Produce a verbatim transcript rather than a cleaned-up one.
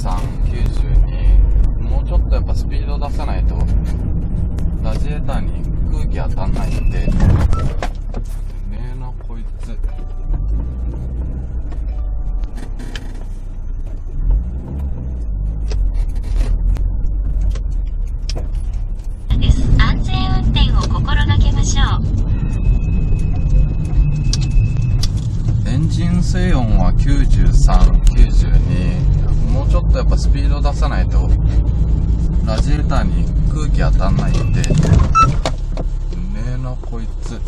さん、きゅうじゅうに、もうちょっとやっぱスピード出さないとラジエーターに空気当たんないんで。ねえなこいつ。安全運転を心がけましょう。エンジン静音はきゅうじゅうさん、きゅうじゅうに、もうちょっとやっぱスピード出さないとラジエーターに空気当たんないんで。ねえなこいつ。